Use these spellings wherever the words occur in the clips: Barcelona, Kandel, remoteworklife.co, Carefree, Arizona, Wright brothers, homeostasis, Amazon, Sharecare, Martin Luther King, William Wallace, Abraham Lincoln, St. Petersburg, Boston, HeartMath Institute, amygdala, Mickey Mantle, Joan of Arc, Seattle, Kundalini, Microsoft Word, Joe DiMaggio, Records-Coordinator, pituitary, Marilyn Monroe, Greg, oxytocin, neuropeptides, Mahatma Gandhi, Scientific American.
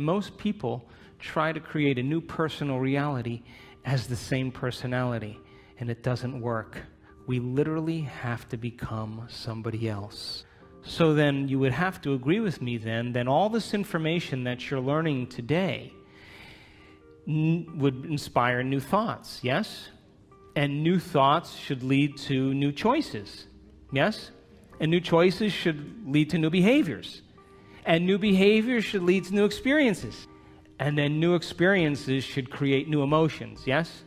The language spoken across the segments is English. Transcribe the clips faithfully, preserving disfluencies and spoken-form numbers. most people try to create a new personal reality as the same personality, and it doesn't work. We literally have to become somebody else. So then you would have to agree with me then that all this information that you're learning today would inspire new thoughts, yes? And new thoughts should lead to new choices, yes? And new choices should lead to new behaviors. And new behaviors should lead to new experiences. And then new experiences should create new emotions, yes?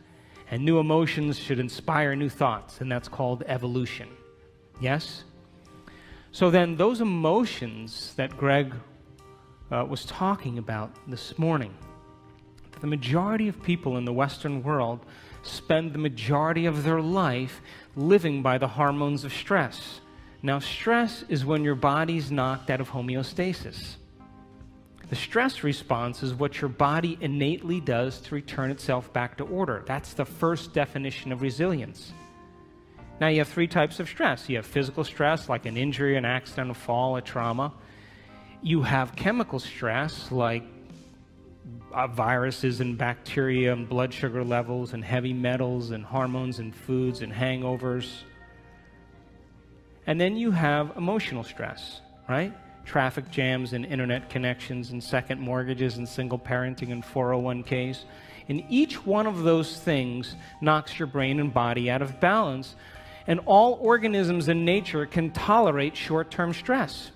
And new emotions should inspire new thoughts, and that's called evolution, yes? So then those emotions that Greg uh, was talking about this morning, the majority of people in the Western world spend the majority of their life living by the hormones of stress. Now, stress is when your body's knocked out of homeostasis. The stress response is what your body innately does to return itself back to order. That's the first definition of resilience. Now, you have three types of stress. You have physical stress, like an injury, an accident, a fall, a trauma. You have chemical stress, like uh, viruses and bacteria and blood sugar levels and heavy metals and hormones and foods and hangovers. And then you have emotional stress, right? Traffic jams and internet connections and second mortgages and single parenting and four oh one Ks. And each one of those things knocks your brain and body out of balance. And all organisms in nature can tolerate short-term stress.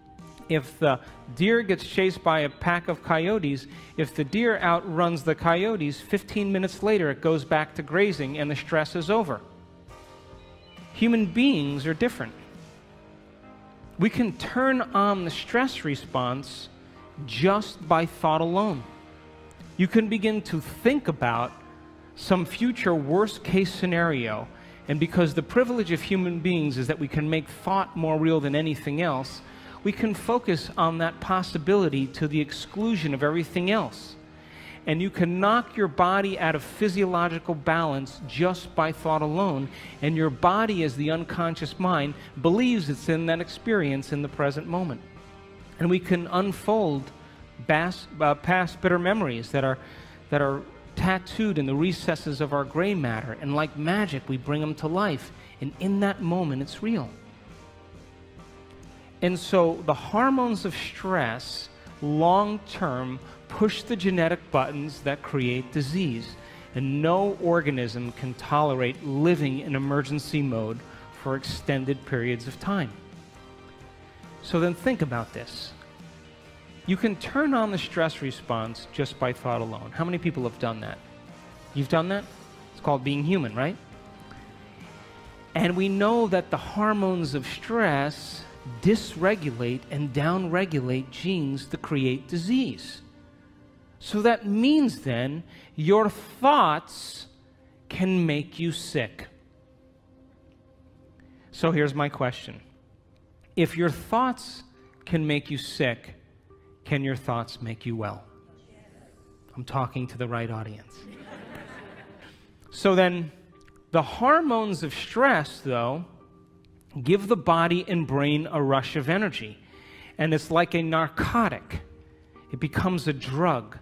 If the deer gets chased by a pack of coyotes, if the deer outruns the coyotes, fifteen minutes later it goes back to grazing and the stress is over. Human beings are different. We can turn on the stress response just by thought alone. You can begin to think about some future worst-case scenario, and because the privilege of human beings is that we can make thought more real than anything else, we can focus on that possibility to the exclusion of everything else. And you can knock your body out of physiological balance just by thought alone, and your body, as the unconscious mind, believes it's in that experience in the present moment. And we can unfold past, uh, past bitter memories that are, that are tattooed in the recesses of our gray matter, and like magic, we bring them to life, and in that moment, it's real. And so the hormones of stress, long-term, push the genetic buttons that create disease, and no organism can tolerate living in emergency mode for extended periods of time. So then think about this. You can turn on the stress response just by thought alone. How many people have done that? You've done that? It's called being human, right? And we know that the hormones of stress dysregulate and downregulate genes that create disease. So that means then your thoughts can make you sick. So here's my question. If your thoughts can make you sick, can your thoughts make you well? I'm talking to the right audience. So then the hormones of stress, though, give the body and brain a rush of energy. And it's like a narcotic. It becomes a drug.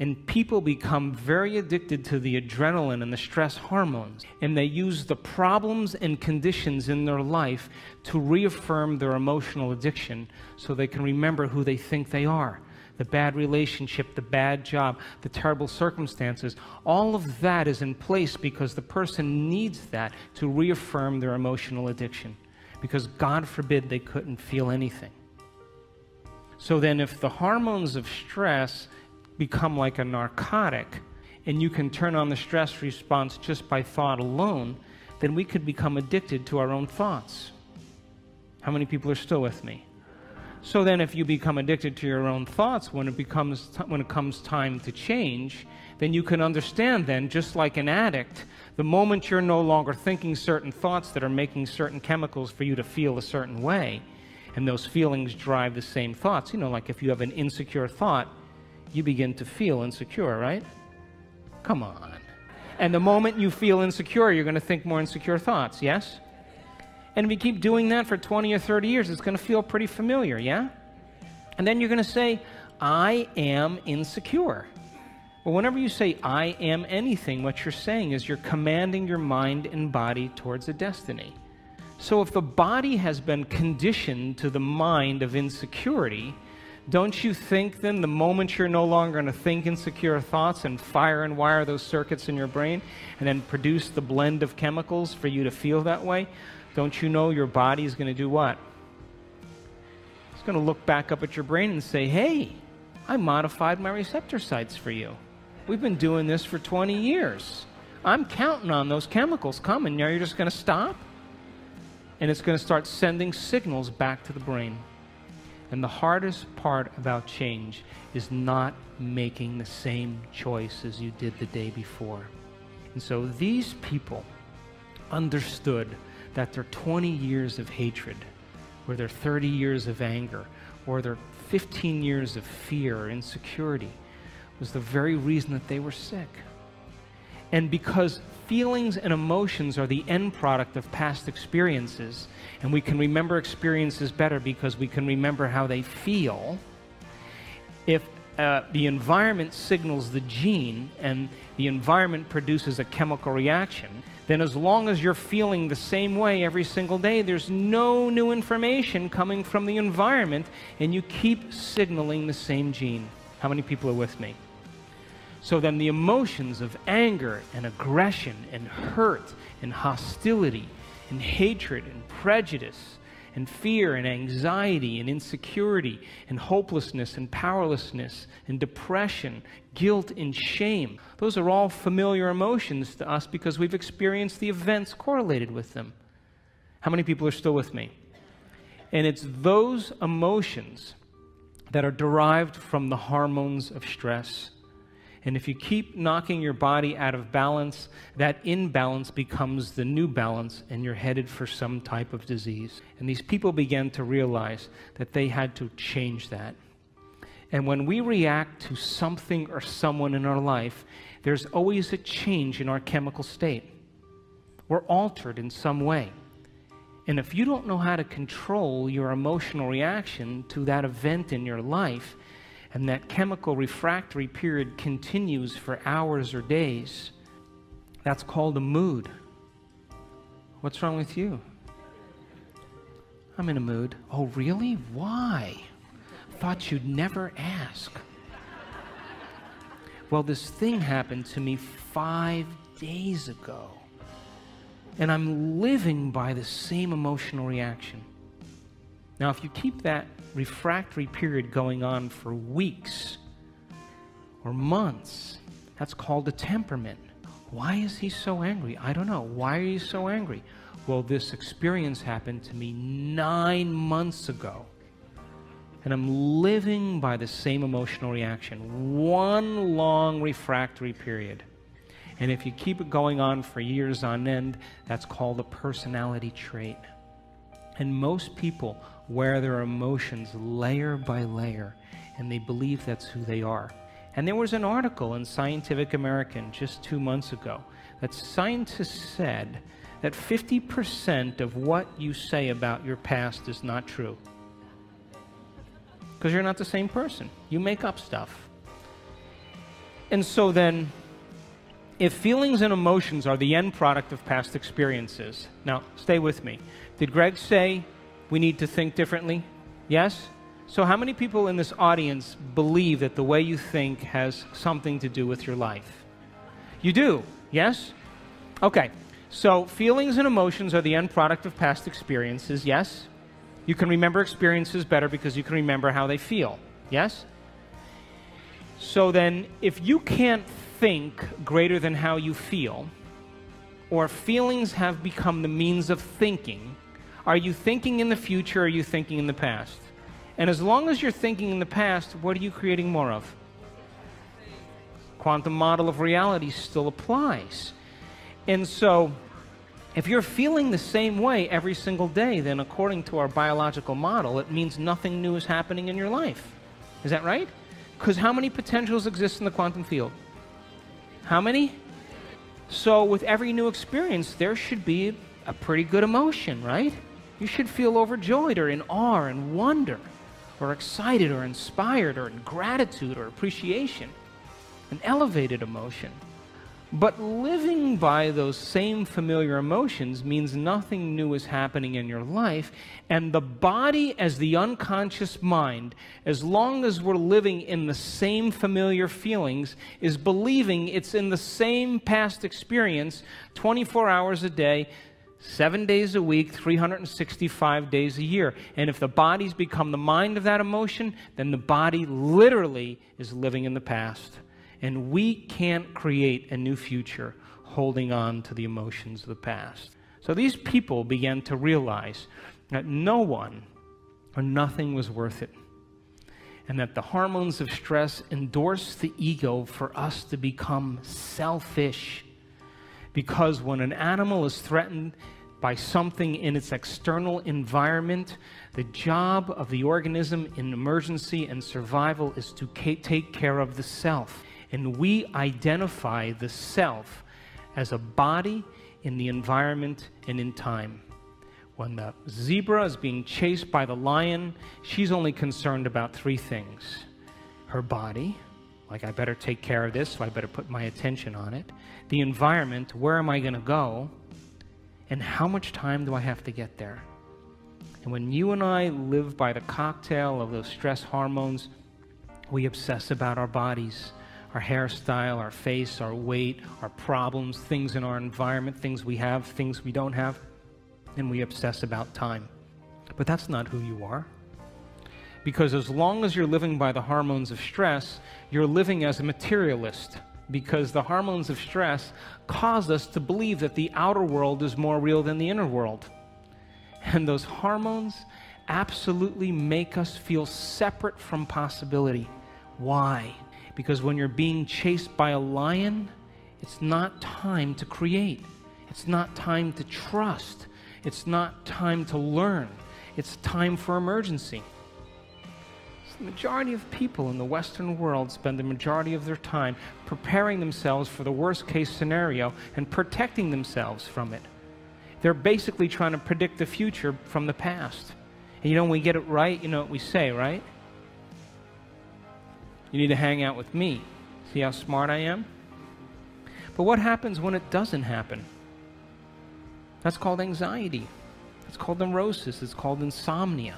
And people become very addicted to the adrenaline and the stress hormones, and they use the problems and conditions in their life to reaffirm their emotional addiction so they can remember who they think they are. The bad relationship, the bad job, the terrible circumstances, all of that is in place because the person needs that to reaffirm their emotional addiction, because God forbid they couldn't feel anything. So then if the hormones of stress become like a narcotic, and you can turn on the stress response just by thought alone, then we could become addicted to our own thoughts. How many people are still with me? So then if you become addicted to your own thoughts, when it becomes when it comes time to change, then you can understand then, just like an addict, the moment you're no longer thinking certain thoughts that are making certain chemicals for you to feel a certain way, and those feelings drive the same thoughts. You know, like if you have an insecure thought, you begin to feel insecure, right? Come on. And the moment you feel insecure, you're going to think more insecure thoughts, yes? And if you keep doing that for twenty or thirty years, it's going to feel pretty familiar, yeah? And then you're going to say, I am insecure. Well, whenever you say I am anything, what you're saying is you're commanding your mind and body towards a destiny. So if the body has been conditioned to the mind of insecurity, don't you think then the moment you're no longer going to think insecure thoughts and fire and wire those circuits in your brain and then produce the blend of chemicals for you to feel that way, don't you know your body's going to do what? It's going to look back up at your brain and say, hey, I modified my receptor sites for you. We've been doing this for twenty years. I'm counting on those chemicals coming. Now you're just going to stop? And it's going to start sending signals back to the brain. And the hardest part about change is not making the same choice as you did the day before. And so these people understood that their twenty years of hatred, or their thirty years of anger, or their fifteen years of fear or insecurity was the very reason that they were sick. And because feelings and emotions are the end product of past experiences, and we can remember experiences better because we can remember how they feel, if uh, the environment signals the gene and the environment produces a chemical reaction, then as long as you're feeling the same way every single day, there's no new information coming from the environment, and you keep signaling the same gene. How many people are with me? So then the emotions of anger and aggression and hurt and hostility and hatred and prejudice and fear and anxiety and insecurity and hopelessness and powerlessness and depression, guilt and shame, those are all familiar emotions to us because we've experienced the events correlated with them. How many people are still with me? And it's those emotions that are derived from the hormones of stress. And if you keep knocking your body out of balance, that imbalance becomes the new balance, and you're headed for some type of disease. And these people began to realize that they had to change that. And when we react to something or someone in our life, there's always a change in our chemical state. We're altered in some way. And if you don't know how to control your emotional reaction to that event in your life, and that chemical refractory period continues for hours or days, that's called a mood. What's wrong with you? I'm in a mood. Oh, really? Why? Thought you'd never ask. Well, this thing happened to me five days ago, and I'm living by the same emotional reaction. Now, if you keep that refractory period going on for weeks or months, that's called a temperament. Why is he so angry? I don't know. Why are you so angry? Well, this experience happened to me nine months ago, and I'm living by the same emotional reaction. One long refractory period. And if you keep it going on for years on end, that's called a personality trait. And most people wear their emotions layer by layer, and they believe that's who they are. And there was an article in Scientific American just two months ago that scientists said that fifty percent of what you say about your past is not true. Because you're not the same person. You make up stuff. And so then, if feelings and emotions are the end product of past experiences, now stay with me. Did Greg say we need to think differently? Yes? So how many people in this audience believe that the way you think has something to do with your life? You do, yes? Okay, so feelings and emotions are the end product of past experiences, yes? You can remember experiences better because you can remember how they feel, yes? So then, if you can't think greater than how you feel, or feelings have become the means of thinking, are you thinking in the future or are you thinking in the past? And as long as you're thinking in the past, what are you creating more of? Quantum model of reality still applies. And so, if you're feeling the same way every single day, then according to our biological model, it means nothing new is happening in your life. Is that right? Because how many potentials exist in the quantum field? How many? So with every new experience, there should be a pretty good emotion, right? You should feel overjoyed or in awe and wonder. or excited or inspired or in gratitude or appreciation, an elevated emotion. But living by those same familiar emotions means nothing new is happening in your life, and the body as the unconscious mind, as long as we're living in the same familiar feelings, is believing it's in the same past experience twenty-four hours a day, seven days a week, three hundred sixty-five days a year. And if the body's become the mind of that emotion, then the body literally is living in the past. And we can't create a new future holding on to the emotions of the past. So these people began to realize that no one or nothing was worth it, and that the hormones of stress endorse the ego for us to become selfish. Because when an animal is threatened by something in its external environment, the job of the organism in emergency and survival is to take care of the self. And we identify the self as a body in the environment and in time. When the zebra is being chased by the lion, she's only concerned about three things. Her body, like I better take care of this, so I better put my attention on it. The environment, where am I going to go? And how much time do I have to get there? And when you and I live by the cocktail of those stress hormones, we obsess about our bodies. Our hairstyle, our face, our weight, our problems, things in our environment, things we have, things we don't have, and we obsess about time. But that's not who you are. Because as long as you're living by the hormones of stress, you're living as a materialist, because the hormones of stress cause us to believe that the outer world is more real than the inner world. And those hormones absolutely make us feel separate from possibility. Why? Because when you're being chased by a lion, it's not time to create. It's not time to trust. It's not time to learn. It's time for emergency. So the majority of people in the Western world spend the majority of their time preparing themselves for the worst-case scenario and protecting themselves from it. They're basically trying to predict the future from the past. And you know, when we get it right, you know what we say, right? You need to hang out with me. See how smart I am? But what happens when it doesn't happen? That's called anxiety. It's called neurosis. It's called insomnia.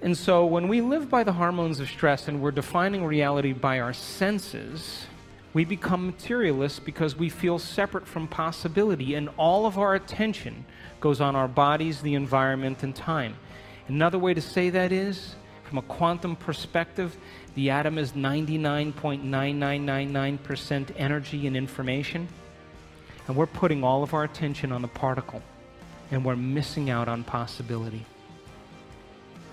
And so when we live by the hormones of stress and we're defining reality by our senses, we become materialists because we feel separate from possibility, and all of our attention goes on our bodies, the environment, and time. Another way to say that is, from a quantum perspective, the atom is ninety-nine point nine nine nine nine percent energy and information, and we're putting all of our attention on the particle, and we're missing out on possibility.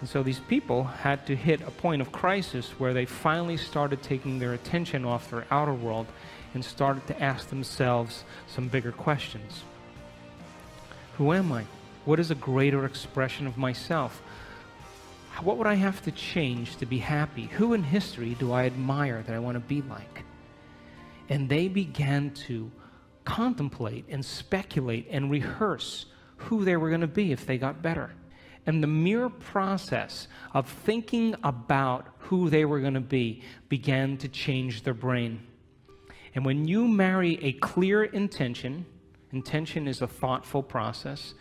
And so these people had to hit a point of crisis where they finally started taking their attention off their outer world and started to ask themselves some bigger questions. Who am I? What is a greater expression of myself? What would I have to change to be happy? Who in history do I admire that I want to be like? And they began to contemplate and speculate and rehearse who they were going to be if they got better. And the mere process of thinking about who they were going to be began to change their brain. And when you marry a clear intention, intention is a thoughtful process,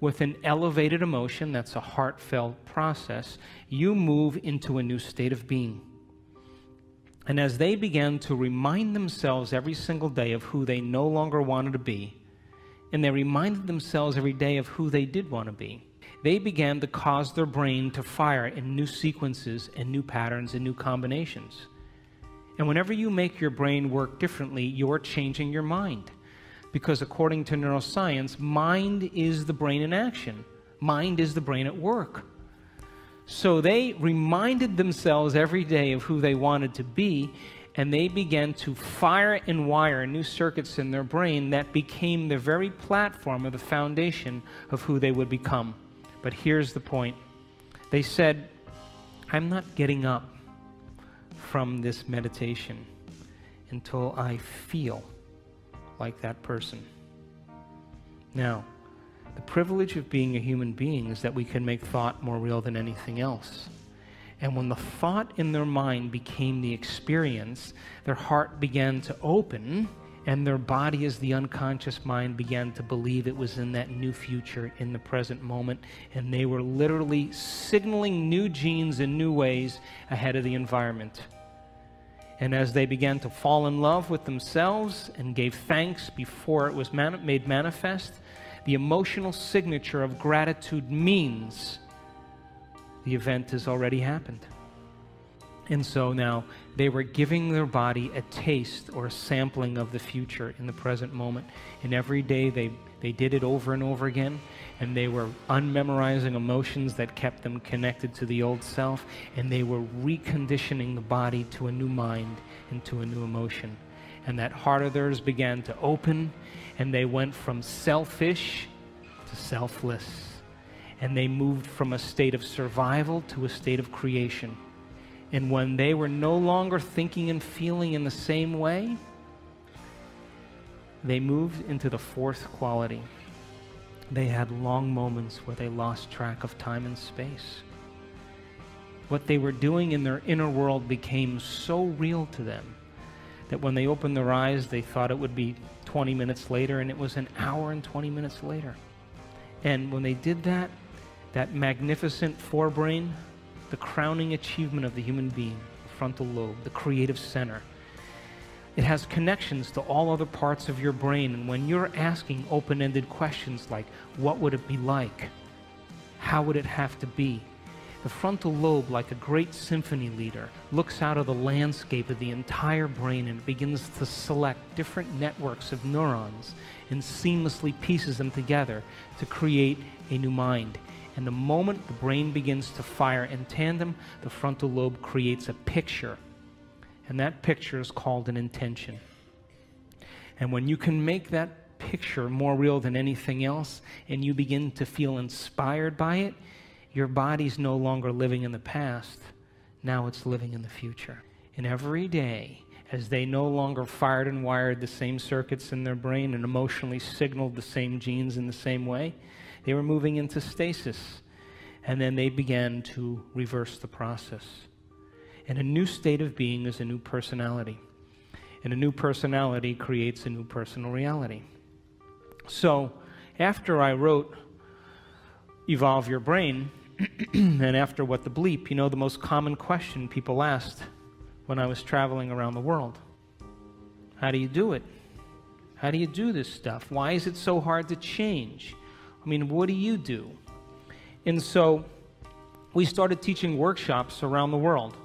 with an elevated emotion, that's a heartfelt process, you move into a new state of being. And as they began to remind themselves every single day of who they no longer wanted to be, and they reminded themselves every day of who they did want to be, they began to cause their brain to fire in new sequences and new patterns and new combinations. And whenever you make your brain work differently, you're changing your mind. Because according to neuroscience, mind is the brain in action. Mind is the brain at work. So they reminded themselves every day of who they wanted to be, and they began to fire and wire new circuits in their brain that became the very platform or the foundation of who they would become. But here's the point. They said, I'm not getting up from this meditation until I feel like that person. Now, The privilege of being a human being is that we can make thought more real than anything else. And when the thought in their mind became the experience, their heart began to open, and their body as the unconscious mind began to believe it was in that new future, in the present moment, and they were literally signaling new genes in new ways ahead of the environment. And as they began to fall in love with themselves and gave thanks before it was man- made manifest, the emotional signature of gratitude means the event has already happened. And so now they were giving their body a taste or a sampling of the future in the present moment. And every day they, they did it over and over again. And they were unmemorizing emotions that kept them connected to the old self. And they were reconditioning the body to a new mind and to a new emotion. And that heart of theirs began to open. And they went from selfish to selfless. And they moved from a state of survival to a state of creation. And when they were no longer thinking and feeling in the same way, they moved into the fourth quality. They had long moments where they lost track of time and space. What they were doing in their inner world became so real to them that when they opened their eyes, they thought it would be twenty minutes later, and it was an hour and twenty minutes later. And when they did that, that magnificent forebrain, the crowning achievement of the human being, the frontal lobe, the creative center, it has connections to all other parts of your brain. And when you're asking open-ended questions like, what would it be like? How would it have to be? The frontal lobe, like a great symphony leader, looks out of the landscape of the entire brain and begins to select different networks of neurons and seamlessly pieces them together to create a new mind. And the moment the brain begins to fire in tandem, the frontal lobe creates a picture. And that picture is called an intention. And when you can make that picture more real than anything else, and you begin to feel inspired by it, your body's no longer living in the past. Now it's living in the future. And every day, as they no longer fired and wired the same circuits in their brain and emotionally signaled the same genes in the same way, they were moving into stasis. And then they began to reverse the process. And a new state of being is a new personality. And a new personality creates a new personal reality. So after I wrote Evolve Your Brain, and after What the Bleep, you know the most common question people asked when I was traveling around the world. How do you do it? How do you do this stuff? Why is it so hard to change? I mean, what do you do? And so we started teaching workshops around the world,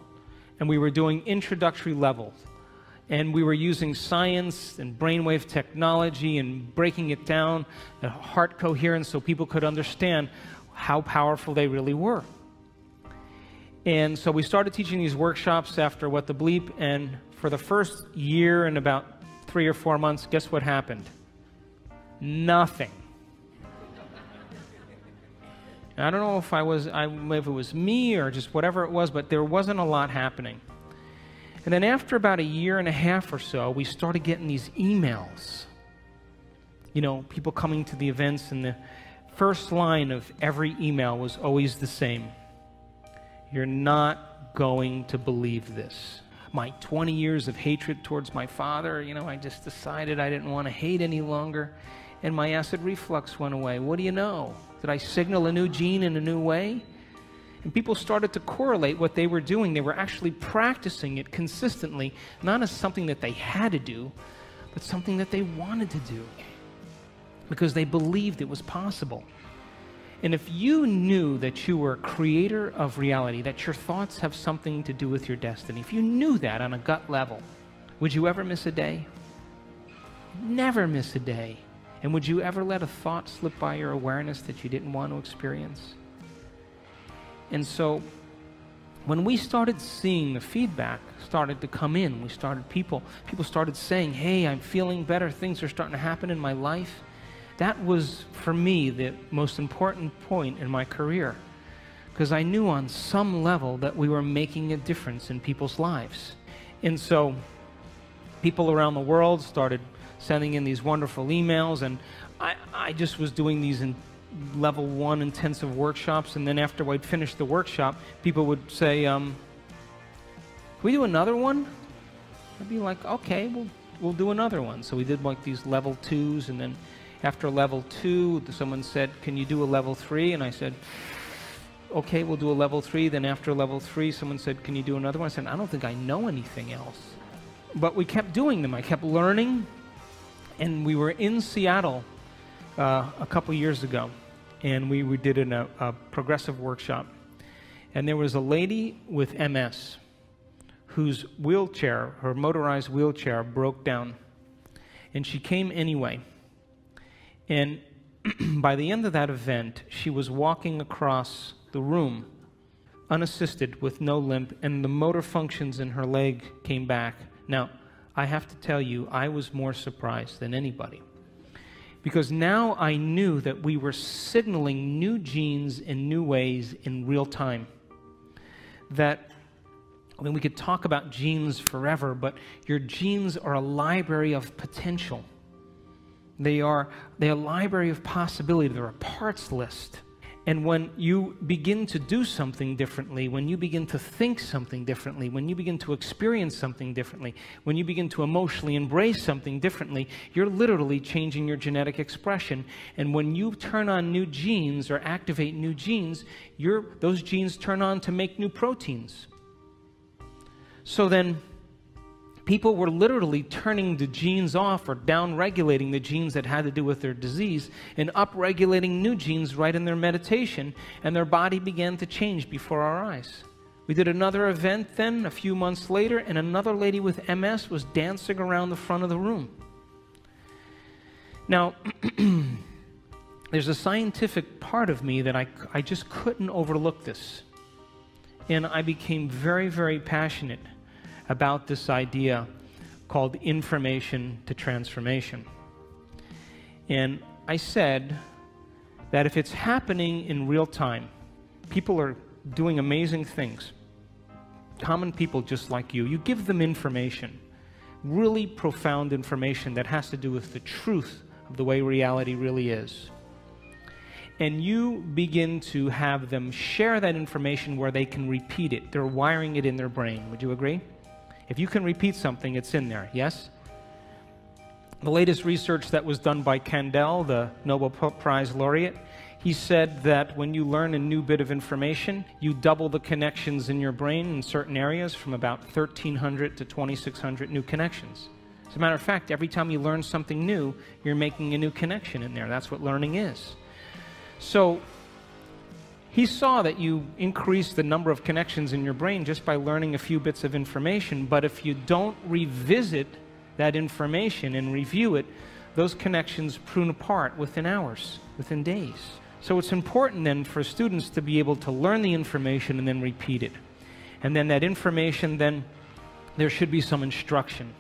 and we were doing introductory levels. And we were using science and brainwave technology and breaking it down, the heart coherence, so people could understand how powerful they really were. And so we started teaching these workshops after What the Bleep, and for the first year and about three or four months, guess what happened? Nothing. I don't know if I was, I, if it was me or just whatever it was, but there wasn't a lot happening. And then after about a year and a half or so, we started getting these emails. You know, people coming to the events, and the first line of every email was always the same. You're not going to believe this. My twenty years of hatred towards my father, you know, I just decided I didn't want to hate any longer, and my acid reflux went away. What do you know? Did I signal a new gene in a new way? And people started to correlate what they were doing. They were actually practicing it consistently, not as something that they had to do, but something that they wanted to do because they believed it was possible. And if you knew that you were a creator of reality, that your thoughts have something to do with your destiny, if you knew that on a gut level, would you ever miss a day? Never miss a day. And would you ever let a thought slip by your awareness that you didn't want to experience? And so when we started seeing the feedback started to come in, we started people, people started saying, hey, I'm feeling better, things are starting to happen in my life. That was, for me, the most important point in my career, because I knew on some level that we were making a difference in people's lives. And so people around the world started sending in these wonderful emails, and I, I just was doing these in level one intensive workshops, and then after I'd finished the workshop, people would say, um, can we do another one? I'd be like, okay, we'll, we'll do another one. So we did like these level twos, and then after level two, someone said, can you do a level three? And I said, okay, we'll do a level three. Then after level three, someone said, can you do another one? I said, I don't think I know anything else. But we kept doing them. I kept learning. And we were in Seattle uh, a couple years ago, and we, we did an, a, a progressive workshop. And there was a lady with M S whose wheelchair, her motorized wheelchair, broke down. And she came anyway. And by the end of that event, she was walking across the room, unassisted, with no limp, and the motor functions in her leg came back. Now, I have to tell you, I was more surprised than anybody, because now I knew that we were signaling new genes in new ways in real time. That, I mean, we could talk about genes forever, but your genes are a library of potential. They are, they are a library of possibility. They're a parts list. And when you begin to do something differently, when you begin to think something differently, when you begin to experience something differently, when you begin to emotionally embrace something differently, you're literally changing your genetic expression. And when you turn on new genes or activate new genes, you're, those genes turn on to make new proteins. So then, people were literally turning the genes off or down-regulating the genes that had to do with their disease and up-regulating new genes right in their meditation, and their body began to change before our eyes. We did another event then a few months later, and another lady with M S was dancing around the front of the room. Now, there's a scientific part of me that I, I just couldn't overlook this. And I became very, very passionate about this idea called information to transformation. And I said that if it's happening in real time, people are doing amazing things, common people just like you, you give them information, really profound information that has to do with the truth of the way reality really is. And you begin to have them share that information where they can repeat it. They're wiring it in their brain. Would you agree? If you can repeat something, it's in there, yes? The latest research that was done by Kandel, the Nobel Prize laureate, he said that when you learn a new bit of information, you double the connections in your brain in certain areas from about thirteen hundred to twenty-six hundred new connections. As a matter of fact, every time you learn something new, you're making a new connection in there. That's what learning is. So he saw that you increase the number of connections in your brain just by learning a few bits of information, but if you don't revisit that information and review it, those connections prune apart within hours, within days. So it's important then for students to be able to learn the information and then repeat it. And then that information, then there should be some instruction,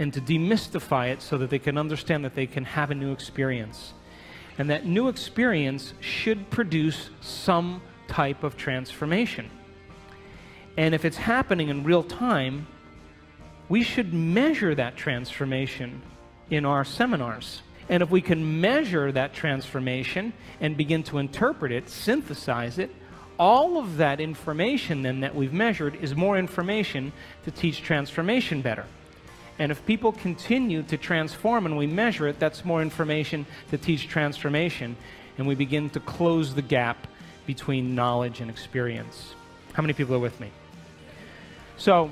and to demystify it so that they can understand that they can have a new experience. And that new experience should produce some type of transformation. And if it's happening in real time, we should measure that transformation in our seminars. And if we can measure that transformation and begin to interpret it, synthesize it, all of that information then that we've measured is more information to teach transformation better. And if people continue to transform and we measure it, that's more information to teach transformation. And we begin to close the gap between knowledge and experience. How many people are with me? So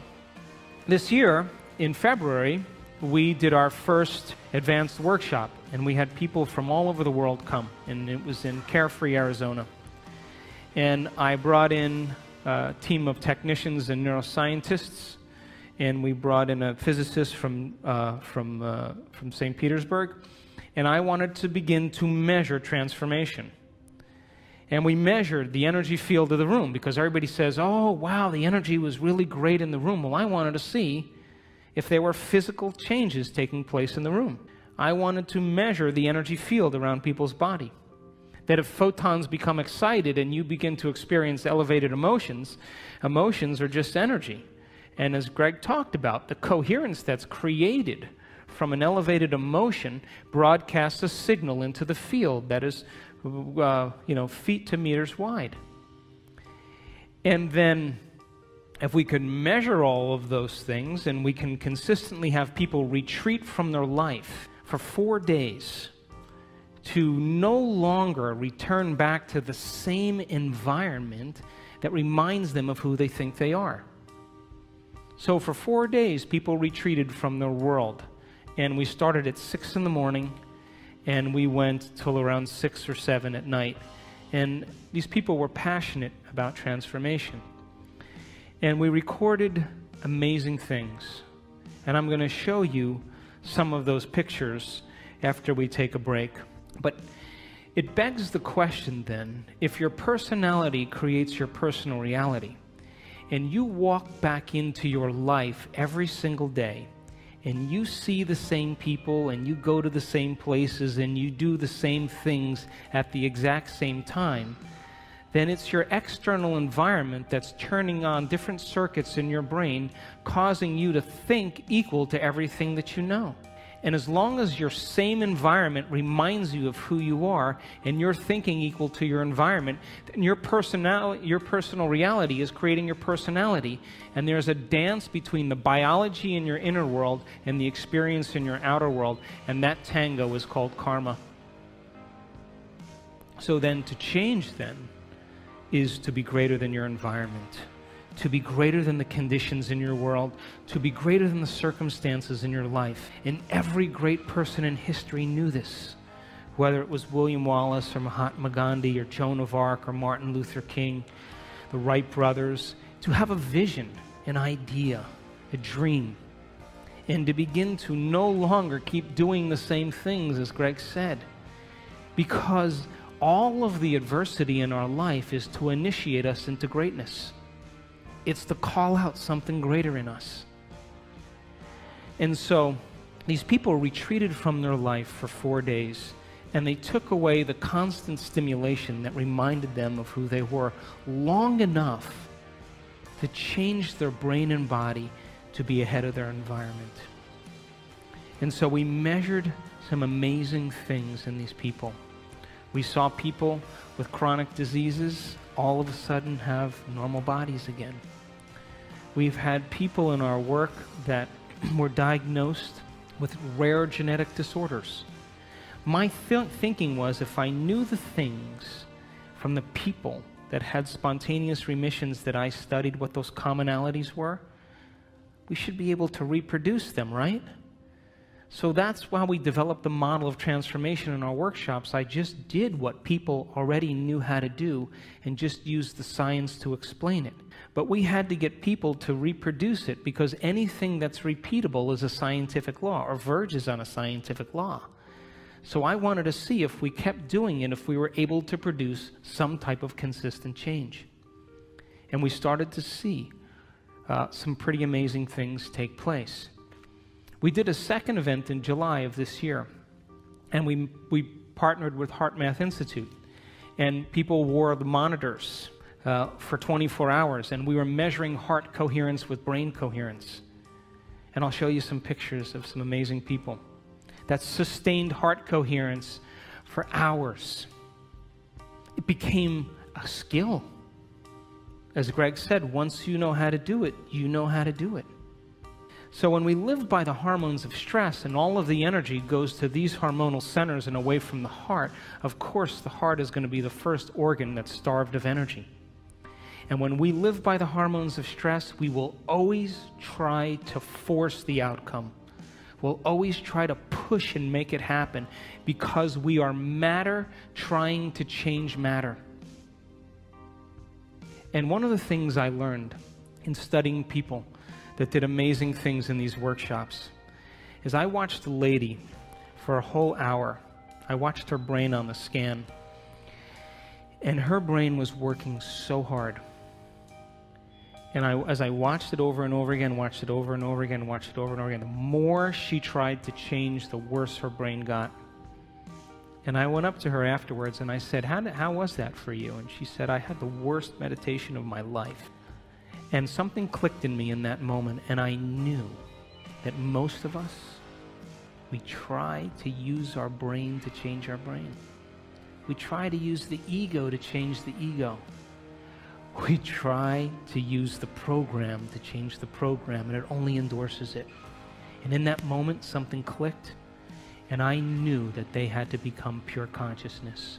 this year, in February, we did our first advanced workshop. And we had people from all over the world come. And it was in Carefree, Arizona. And I brought in a team of technicians and neuroscientists. And we brought in a physicist from, uh, from, uh, from Saint Petersburg, and I wanted to begin to measure transformation. And we measured the energy field of the room, because everybody says, oh, wow, the energy was really great in the room. Well, I wanted to see if there were physical changes taking place in the room. I wanted to measure the energy field around people's body. That if photons become excited and you begin to experience elevated emotions, emotions are just energy. And as Greg talked about, the coherence that's created from an elevated emotion broadcasts a signal into the field that is uh, you know, feet to meters wide. And then if we could measure all of those things, and we can consistently have people retreat from their life for four days to no longer return back to the same environment that reminds them of who they think they are. So for four days, people retreated from their world. And we started at six in the morning, and we went till around six or seven at night. And these people were passionate about transformation. And we recorded amazing things. And I'm going to show you some of those pictures after we take a break. But it begs the question then, if your personality creates your personal reality, and you walk back into your life every single day, and you see the same people, and you go to the same places, and you do the same things at the exact same time, then it's your external environment that's turning on different circuits in your brain, causing you to think equal to everything that you know. And as long as your same environment reminds you of who you are, and you're thinking equal to your environment, then your personality, your personal reality is creating your personality. And there's a dance between the biology in your inner world and the experience in your outer world, and that tango is called karma. So then to change then is to be greater than your environment, to be greater than the conditions in your world, to be greater than the circumstances in your life. And every great person in history knew this, whether it was William Wallace or Mahatma Gandhi or Joan of Arc or Martin Luther King, the Wright brothers, to have a vision, an idea, a dream, and to begin to no longer keep doing the same things, as Greg said, because all of the adversity in our life is to initiate us into greatness. It's to call out something greater in us. And so these people retreated from their life for four days, and they took away the constant stimulation that reminded them of who they were long enough to change their brain and body to be ahead of their environment. And so we measured some amazing things in these people. We saw people with chronic diseases all of a sudden have normal bodies again. We've had people in our work that were diagnosed with rare genetic disorders. My th thinking was, if I knew the things from the people that had spontaneous remissions that I studied, what those commonalities were, we should be able to reproduce them, right? So that's why we developed the model of transformation in our workshops. I just did what people already knew how to do and just used the science to explain it. But we had to get people to reproduce it, because anything that's repeatable is a scientific law or verges on a scientific law. So I wanted to see if we kept doing it, if we were able to produce some type of consistent change. And we started to see uh, some pretty amazing things take place. We did a second event in July of this year, and we, we partnered with HeartMath Institute, and people wore the monitors uh, for twenty-four hours, and we were measuring heart coherence with brain coherence. And I'll show you some pictures of some amazing people. That sustained heart coherence for hours. It became a skill. As Greg said, once you know how to do it, you know how to do it. So when we live by the hormones of stress and all of the energy goes to these hormonal centers and away from the heart, of course the heart is going to be the first organ that's starved of energy. And when we live by the hormones of stress, we will always try to force the outcome. We'll always try to push and make it happen, because we are matter trying to change matter. And one of the things I learned in studying people that did amazing things in these workshops is I watched a lady for a whole hour. I watched her brain on the scan, and her brain was working so hard. And I, as I watched it over and over again, watched it over and over again, watched it over and over again, the more she tried to change, the worse her brain got. And I went up to her afterwards and I said, how, did, how was that for you? And she said, I had the worst meditation of my life. And something clicked in me in that moment, and I knew that most of us, we try to use our brain to change our brain. We try to use the ego to change the ego. We try to use the program to change the program, and it only endorses it. And in that moment, something clicked, and I knew that they had to become pure consciousness,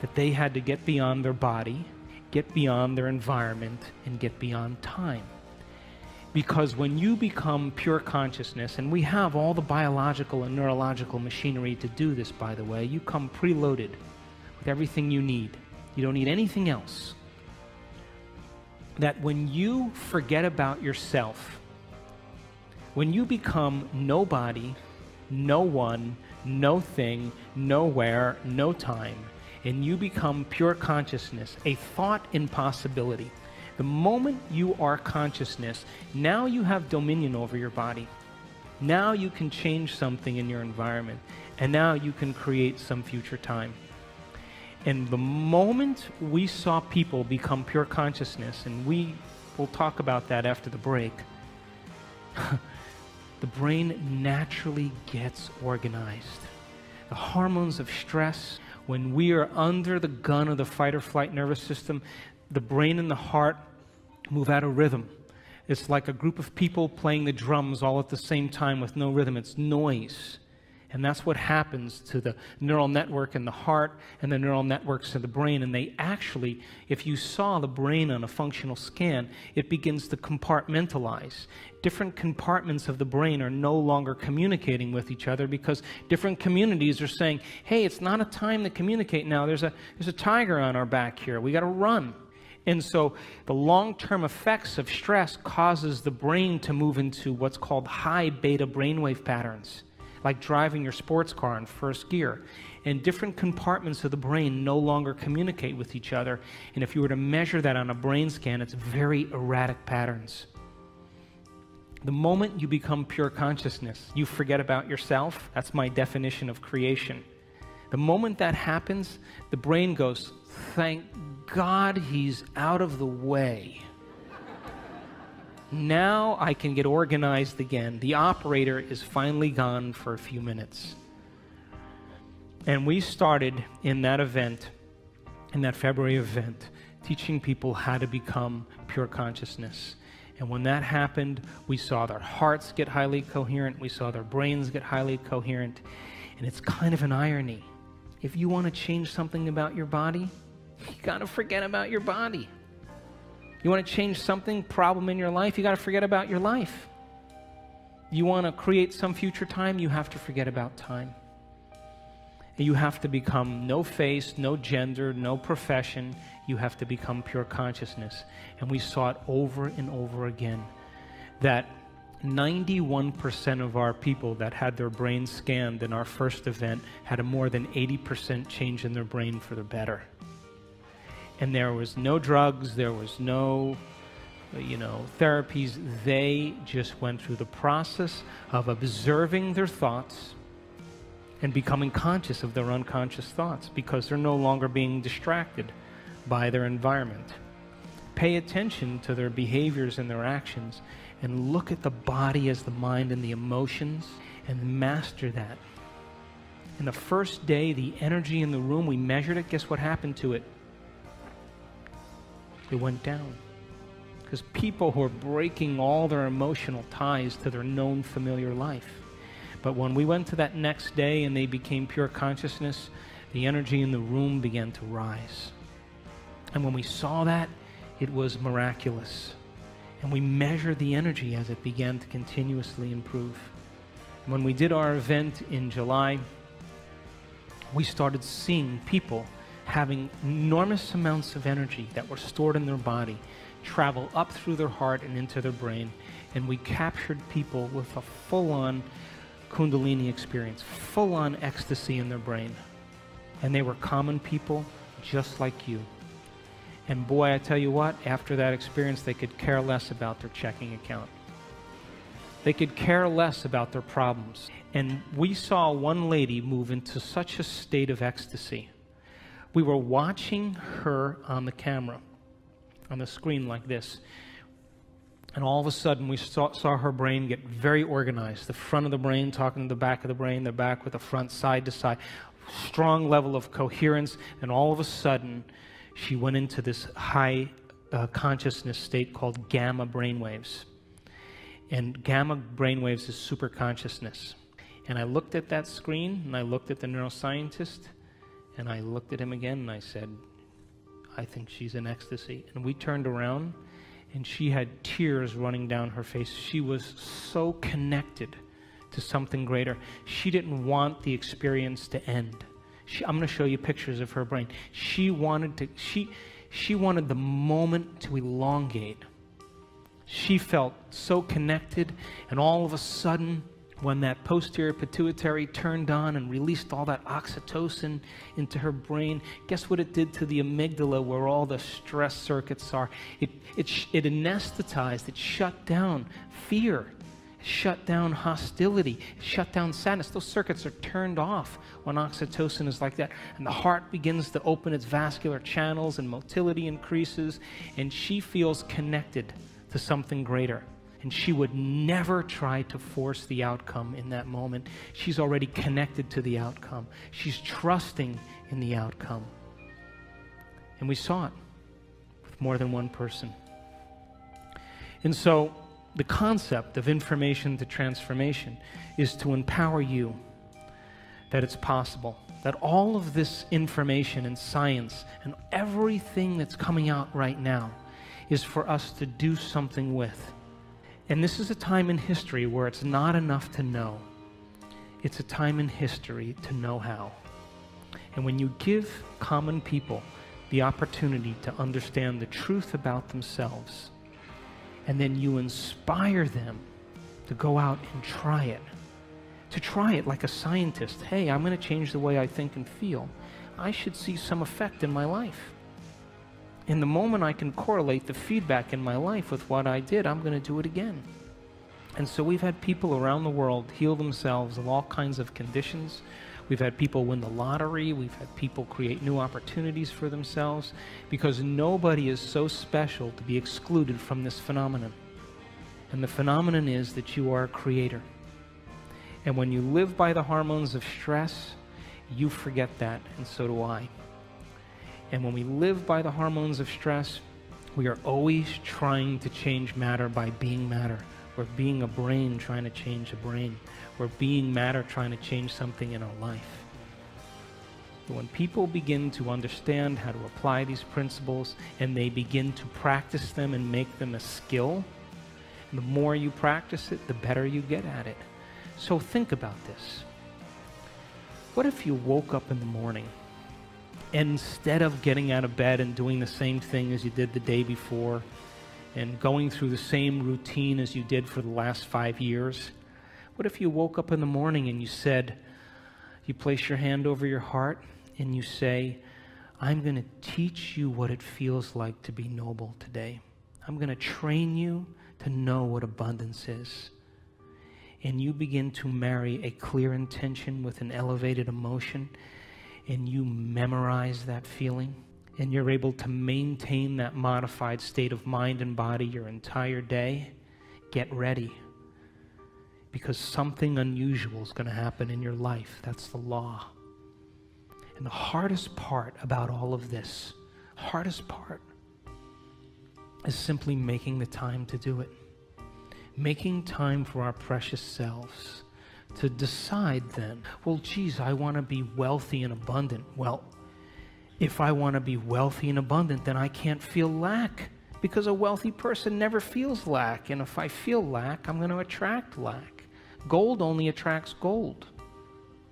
that they had to get beyond their body, get beyond their environment, and get beyond time. Because when you become pure consciousness, and we have all the biological and neurological machinery to do this, by the way, you come preloaded with everything you need. You don't need anything else. That when you forget about yourself, when you become nobody, no one, no thing, nowhere, no time, and you become pure consciousness, a thought in possibility. The moment you are consciousness, now you have dominion over your body. Now you can change something in your environment, and now you can create some future time. And the moment we saw people become pure consciousness, and we will talk about that after the break, the brain naturally gets organized. The hormones of stress, when we are under the gun of the fight or flight nervous system, the brain and the heart move out of rhythm. It's like a group of people playing the drums all at the same time with no rhythm. It's noise. And that's what happens to the neural network in the heart and the neural networks in the brain. And they actually, if you saw the brain on a functional scan, it begins to compartmentalize. Different compartments of the brain are no longer communicating with each other because different communities are saying, hey, it's not a time to communicate now. There's a, there's a tiger on our back here. We got to run. And so the long-term effects of stress causes the brain to move into what's called high beta brainwave patterns, like driving your sports car in first gear. And different compartments of the brain no longer communicate with each other. And if you were to measure that on a brain scan, it's very erratic patterns. The moment you become pure consciousness, you forget about yourself. That's my definition of creation. The moment that happens, the brain goes, thank God he's out of the way. Now I can get organized again. The operator is finally gone for a few minutes. And we started in that event, in that February event, teaching people how to become pure consciousness. And when that happened, we saw their hearts get highly coherent. We saw their brains get highly coherent. And it's kind of an irony. If you want to change something about your body, you gotta forget about your body. You want to change something, problem in your life, you gotta forget about your life. You want to create some future time, you have to forget about time. You have to become no face, no gender, no profession. You have to become pure consciousness. And we saw it over and over again, that ninety-one percent of our people that had their brains scanned in our first event had a more than eighty percent change in their brain for the better. And there was no drugs, there was no, you know, therapies. They just went through the process of observing their thoughts and becoming conscious of their unconscious thoughts because they're no longer being distracted by their environment. Pay attention to their behaviors and their actions and look at the body as the mind and the emotions and master that. And the first day, the energy in the room, we measured it. Guess what happened to it? It went down. Because people who are breaking all their emotional ties to their known familiar life. But when we went to that next day and they became pure consciousness, the energy in the room began to rise. And when we saw that, it was miraculous. And we measured the energy as it began to continuously improve. When we did our event in July, we started seeing people having enormous amounts of energy that were stored in their body travel up through their heart and into their brain. And we captured people with a full-on Kundalini experience, full-on ecstasy in their brain. And they were common people just like you. And boy, I tell you what, after that experience, they could care less about their checking account. They could care less about their problems. And we saw one lady move into such a state of ecstasy. We were watching her on the camera, on the screen like this, and all of a sudden we saw, saw her brain get very organized, the front of the brain talking to the back of the brain, the back with the front, side to side, strong level of coherence, and all of a sudden, she went into this high uh, consciousness state called gamma brainwaves. And gamma brainwaves is super consciousness. And I looked at that screen, and I looked at the neuroscientist, and I looked at him again, and I said, I think she's in ecstasy. And we turned around, and she had tears running down her face. She was so connected to something greater. She didn't want the experience to end. She, I'm going to show you pictures of her brain. She wanted to, she, she wanted the moment to elongate. She felt so connected, and all of a sudden, when that posterior pituitary turned on and released all that oxytocin into her brain, guess what it did to the amygdala where all the stress circuits are? It, it, it anesthetized, it shut down fear, it shut down hostility, it shut down sadness. Those circuits are turned off when oxytocin is like that. And the heart begins to open its vascular channels and motility increases, and she feels connected to something greater. And she would never try to force the outcome in that moment. She's already connected to the outcome. She's trusting in the outcome. And we saw it with more than one person. And so the concept of information to transformation is to empower you that it's possible, that all of this information and science and everything that's coming out right now is for us to do something with. And this is a time in history where it's not enough to know. It's a time in history to know how. And when you give common people the opportunity to understand the truth about themselves, and then you inspire them to go out and try it, to try it like a scientist. Hey, I'm going to change the way I think and feel. I should see some effect in my life. And the moment I can correlate the feedback in my life with what I did, I'm going to do it again. And so we've had people around the world heal themselves of all kinds of conditions. We've had people win the lottery. We've had people create new opportunities for themselves, because nobody is so special to be excluded from this phenomenon. And the phenomenon is that you are a creator. And when you live by the hormones of stress, you forget that, and so do I. And when we live by the hormones of stress, we are always trying to change matter by being matter. We're being a brain trying to change a brain. We're being matter trying to change something in our life. But when people begin to understand how to apply these principles, and they begin to practice them and make them a skill, the more you practice it, the better you get at it. So think about this. What if you woke up in the morning, and instead of getting out of bed and doing the same thing as you did the day before and going through the same routine as you did for the last five years, what if you woke up in the morning and you said, you place your hand over your heart and you say, I'm going to teach you what it feels like to be noble today. I'm going to train you to know what abundance is. And you begin to marry a clear intention with an elevated emotion, and you memorize that feeling, and you're able to maintain that modified state of mind and body your entire day, get ready. Because something unusual is going to happen in your life. That's the law. And the hardest part about all of this, hardest part, is simply making the time to do it. Making time for our precious selves. To decide then, well, geez, I want to be wealthy and abundant. Well, if I want to be wealthy and abundant, then I can't feel lack, because a wealthy person never feels lack. And if I feel lack, I'm going to attract lack. Gold only attracts gold.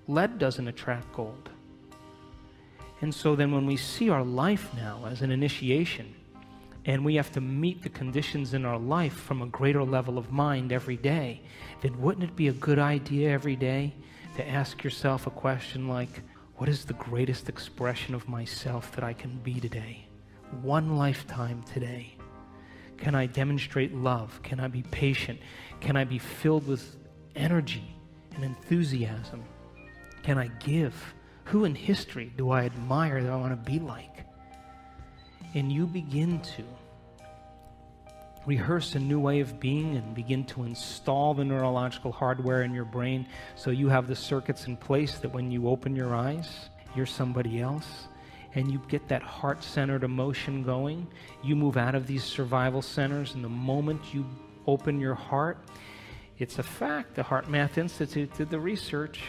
Lead doesn't attract gold. And so then when we see our life now as an initiation, and we have to meet the conditions in our life from a greater level of mind every day, then wouldn't it be a good idea every day to ask yourself a question like, what is the greatest expression of myself that I can be today? One lifetime today. Can I demonstrate love? Can I be patient? Can I be filled with energy and enthusiasm? Can I give? Who in history do I admire that I want to be like? And you begin to rehearse a new way of being and begin to install the neurological hardware in your brain so you have the circuits in place that when you open your eyes, you're somebody else, and you get that heart-centered emotion going. You move out of these survival centers, and the moment you open your heart, it's a fact. The HeartMath Institute did the research.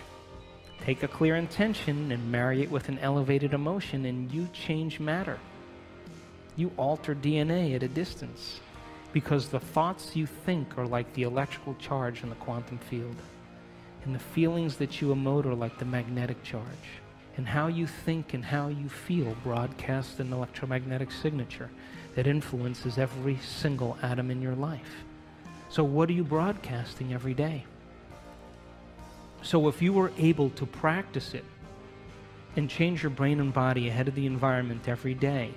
Take a clear intention and marry it with an elevated emotion, and you change matter. You alter D N A at a distance, because the thoughts you think are like the electrical charge in the quantum field, and the feelings that you emote are like the magnetic charge, and how you think and how you feel broadcasts an electromagnetic signature that influences every single atom in your life. So what are you broadcasting every day? So if you were able to practice it and change your brain and body ahead of the environment every day,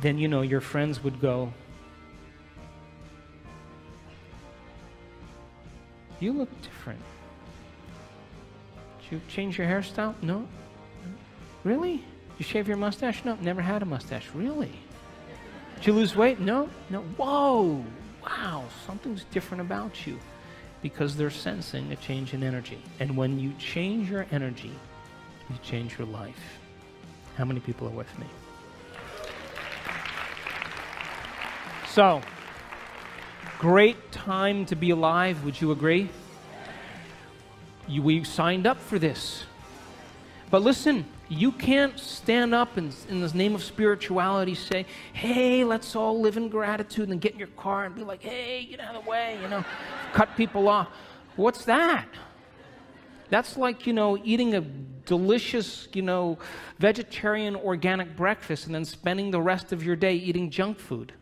then you know your friends would go, "You look different. Did you change your hairstyle? No. Really? Did you shave your mustache? No, never had a mustache. Really? Did you lose weight? No, no. Whoa, wow, something's different about you." Because they're sensing a change in energy. And when you change your energy, you change your life. How many people are with me? So, great time to be alive, would you agree? You, we signed up for this. But listen, you can't stand up and in the name of spirituality say, "Hey, let's all live in gratitude," and get in your car and be like, "Hey, get out of the way," you know, cut people off. What's that? That's like, you know, eating a delicious, you know, vegetarian organic breakfast and then spending the rest of your day eating junk food.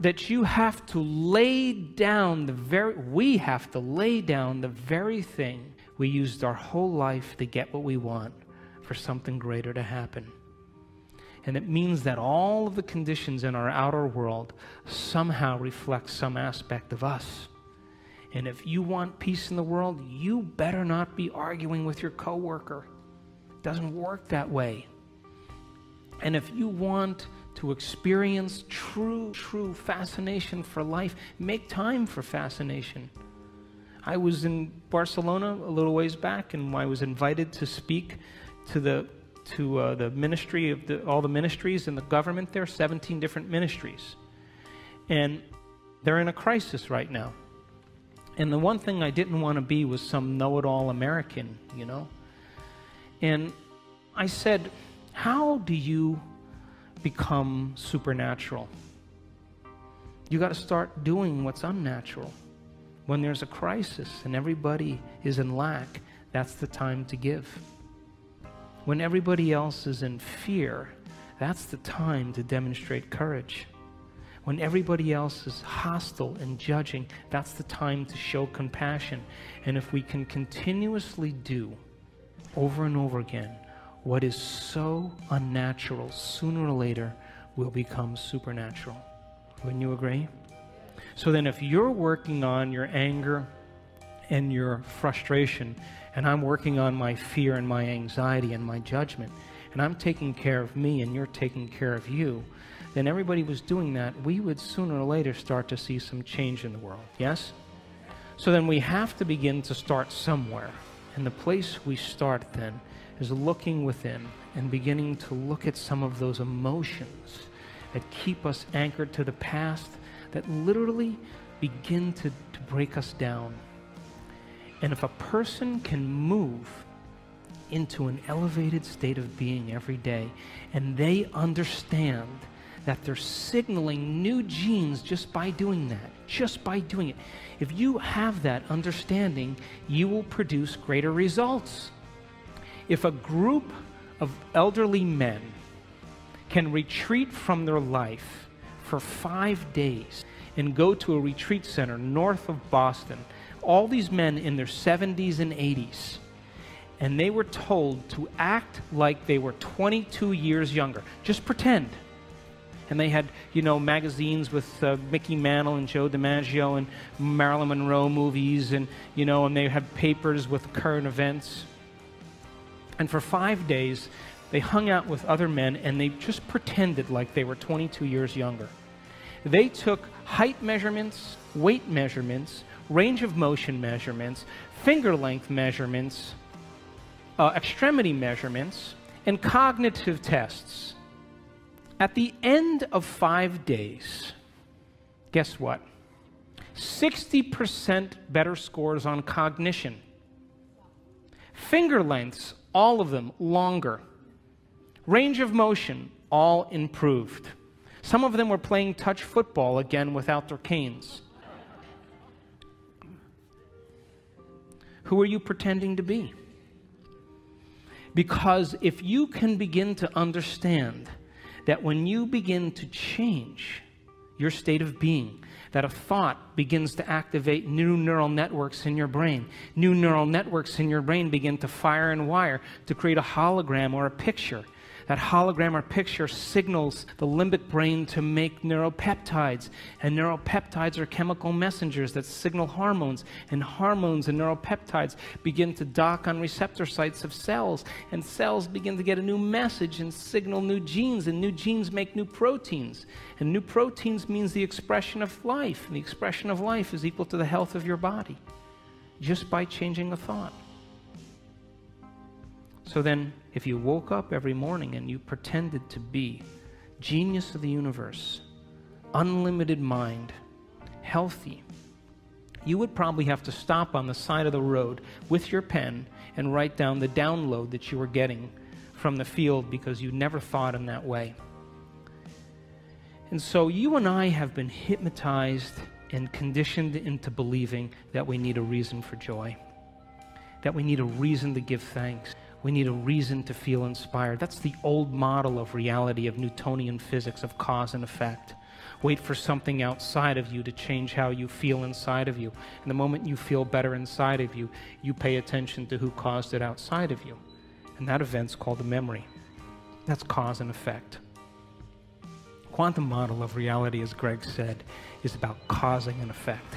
That you have to lay down the very, we have to lay down the very thing we used our whole life to get what we want for something greater to happen. And it means that all of the conditions in our outer world somehow reflect some aspect of us. And if you want peace in the world, you better not be arguing with your coworker. It doesn't work that way. And if you want to experience true, true fascination for life, make time for fascination. I was in Barcelona a little ways back, and I was invited to speak to the to uh, the ministry of the, all the ministries and the government there, seventeen different ministries, and they're in a crisis right now. And the one thing I didn't want to be was some know-it-all American, you know. And I said, "How do you become supernatural? You got to start doing what's unnatural." When there's a crisis and everybody is in lack, that's the time to give. When everybody else is in fear, that's the time to demonstrate courage. When everybody else is hostile and judging, that's the time to show compassion. And if we can continuously do over and over again what is so unnatural, sooner or later will become supernatural. Wouldn't you agree? So then if you're working on your anger and your frustration, and I'm working on my fear and my anxiety and my judgment, and I'm taking care of me and you're taking care of you, then everybody was doing that, we would sooner or later start to see some change in the world, yes? So then we have to begin to start somewhere. And the place we start then is looking within and beginning to look at some of those emotions that keep us anchored to the past, that literally begin to, to break us down. And if a person can move into an elevated state of being every day, and they understand that they're signaling new genes just by doing that, just by doing it. If you have that understanding, you will produce greater results. If a group of elderly men can retreat from their life for five days and go to a retreat center north of Boston, all these men in their seventies and eighties, and they were told to act like they were twenty-two years younger. Just pretend. And they had, you know, magazines with uh, Mickey Mantle and Joe DiMaggio and Marilyn Monroe movies, and, you know, and they had papers with current events. And for five days, they hung out with other men, and they just pretended like they were twenty-two years younger. They took height measurements, weight measurements, range of motion measurements, finger length measurements, uh, extremity measurements, and cognitive tests. At the end of five days, guess what? sixty percent better scores on cognition. Finger lengths, all of them longer. Range of motion, all improved. Some of them were playing touch football again without their canes. Who are you pretending to be? Because if you can begin to understand that when you begin to change your state of being, that a thought begins to activate new neural networks in your brain. New neural networks in your brain begin to fire and wire to create a hologram or a picture. That hologram or picture signals the limbic brain to make neuropeptides, and neuropeptides are chemical messengers that signal hormones, and hormones and neuropeptides begin to dock on receptor sites of cells, and cells begin to get a new message and signal new genes, and new genes make new proteins, and new proteins means the expression of life, and the expression of life is equal to the health of your body, just by changing a thought. So then, if you woke up every morning and you pretended to be genius of the universe, unlimited mind, healthy, you would probably have to stop on the side of the road with your pen and write down the download that you were getting from the field because you never thought in that way. And so you and I have been hypnotized and conditioned into believing that we need a reason for joy, that we need a reason to give thanks. We need a reason to feel inspired. That's the old model of reality, of Newtonian physics, of cause and effect. Wait for something outside of you to change how you feel inside of you. And the moment you feel better inside of you, you pay attention to who caused it outside of you. And that event's called a memory. That's cause and effect. Quantum model of reality, as Greg said, is about causing and effect.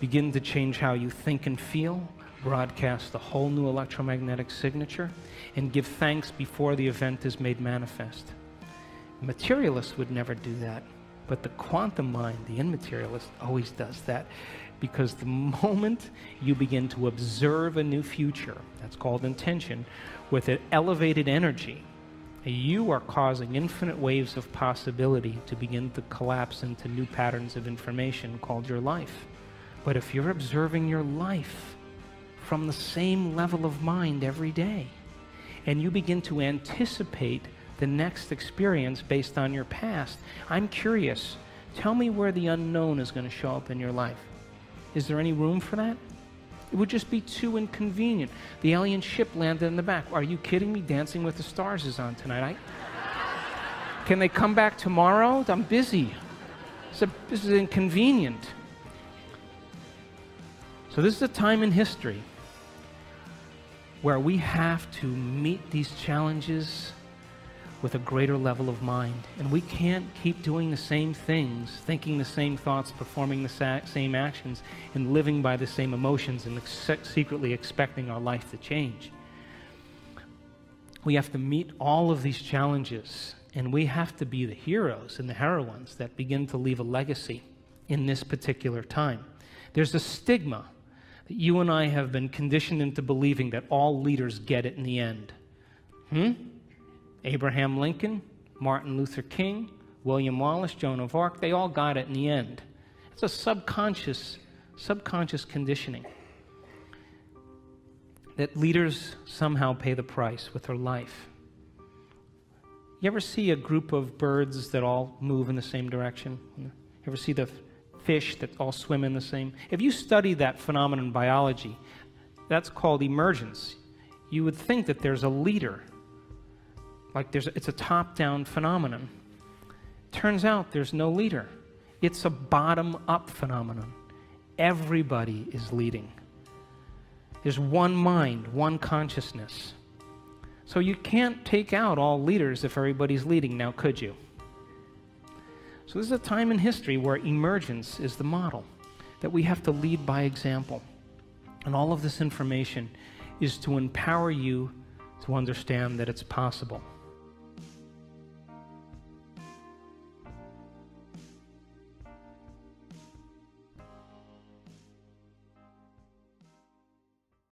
Begin to change how you think and feel, broadcast a whole new electromagnetic signature, and give thanks before the event is made manifest. Materialists would never do that, but the quantum mind, the immaterialist, always does that, because the moment you begin to observe a new future, that's called intention, with an elevated energy, you are causing infinite waves of possibility to begin to collapse into new patterns of information called your life. But if you're observing your life from the same level of mind every day, and you begin to anticipate the next experience based on your past. I'm curious, tell me where the unknown is going to show up in your life. Is there any room for that? It would just be too inconvenient. The alien ship landed in the back. Are you kidding me? Dancing with the Stars is on tonight. I... Can they come back tomorrow? I'm busy. So this is inconvenient. So this is a time in history where we have to meet these challenges with a greater level of mind. And we can't keep doing the same things, thinking the same thoughts, performing the same actions, and living by the same emotions and ex secretly expecting our life to change. We have to meet all of these challenges, and we have to be the heroes and the heroines that begin to leave a legacy in this particular time. There's a stigma. You and I have been conditioned into believing that all leaders get it in the end. Hmm? Abraham Lincoln, Martin Luther King, William Wallace, Joan of Arc, they all got it in the end. It's a subconscious, subconscious conditioning that leaders somehow pay the price with their life. You ever see a group of birds that all move in the same direction? You ever see the fish that all swim in the same? If you study that phenomenon in biology, that's called emergence. You would think that there's a leader, like there's, it's a top-down phenomenon. Turns out there's no leader. It's a bottom-up phenomenon. Everybody is leading. There's one mind, one consciousness. So you can't take out all leaders if everybody's leading, now could you? So this is a time in history where emergence is the model, that we have to lead by example. And all of this information is to empower you to understand that it's possible.